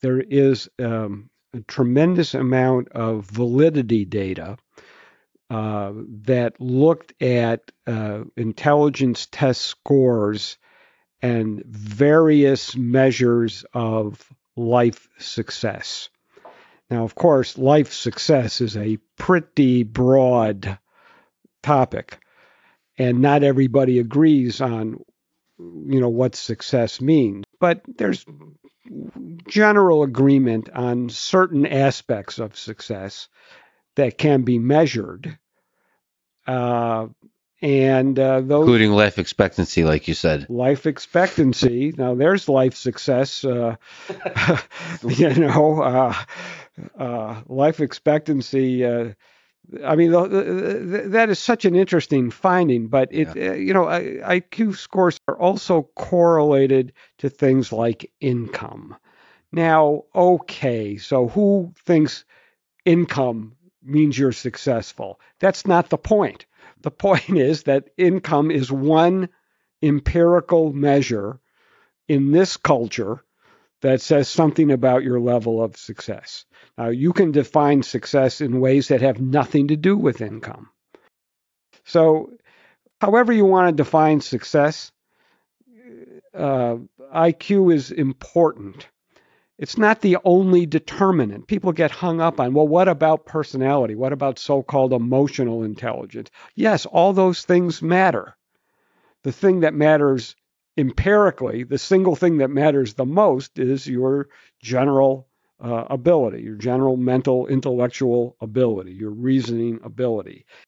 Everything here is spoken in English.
there is a tremendous amount of validity data that looked at intelligence test scores and various measures of life success. Now, of course, life success is a pretty broad topic, and not everybody agrees on, you know, what success means. But there's general agreement on certain aspects of success that can be measured, those, including life expectancy, like you said. Life expectancy. Now, there's life success. Life expectancy. I mean, that is such an interesting finding. But IQ scores are also correlated to things like income. Now, okay, so who thinks income means you're successful? That's not the point. The point is that income is one empirical measure in this culture that says something about your level of success. Now, you can define success in ways that have nothing to do with income. So, however you want to define success, IQ is important. It's not the only determinant. People get hung up on, well, what about personality? What about so-called emotional intelligence? Yes, all those things matter. The thing that matters empirically, the single thing that matters the most is your general ability, your general mental, intellectual ability, your reasoning ability.